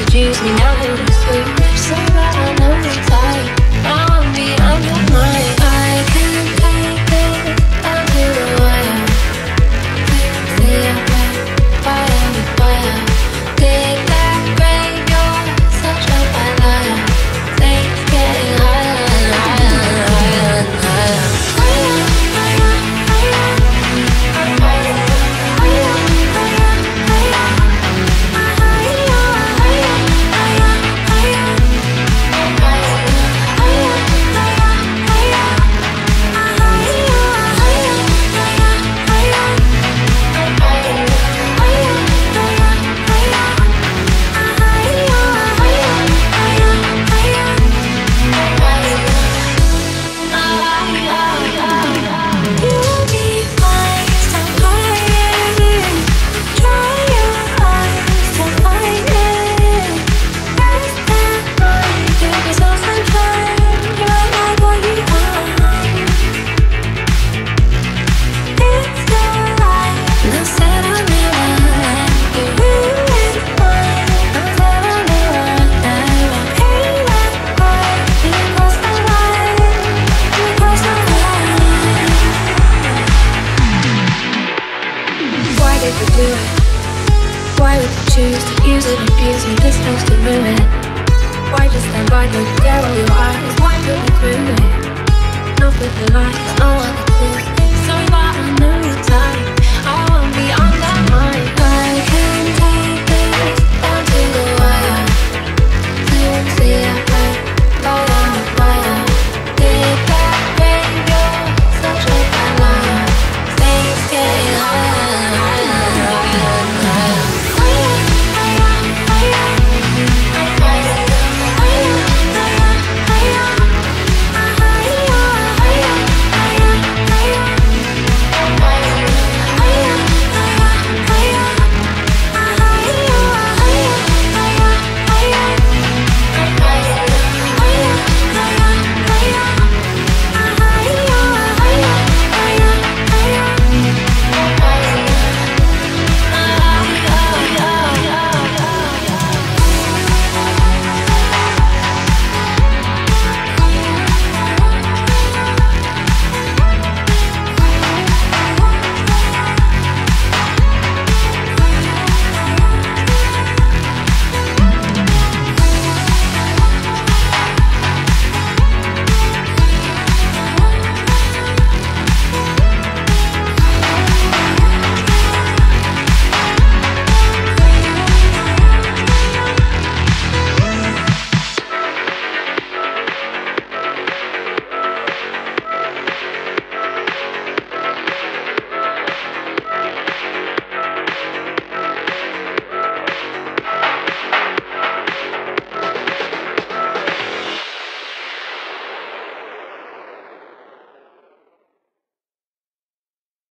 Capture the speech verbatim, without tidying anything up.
messages me now in the sleep. So that I know the time. Now I'm behind your mind. I can't take it until the wire. Clear back, fire with fire. Take that break, you're such a bad liar. Things getting higher and higher and higher and higher. Why would you choose to use and abuse me? This close to ruin. Why just stand by the devil? Your eyes, why put me through it? Not with the lies, no one to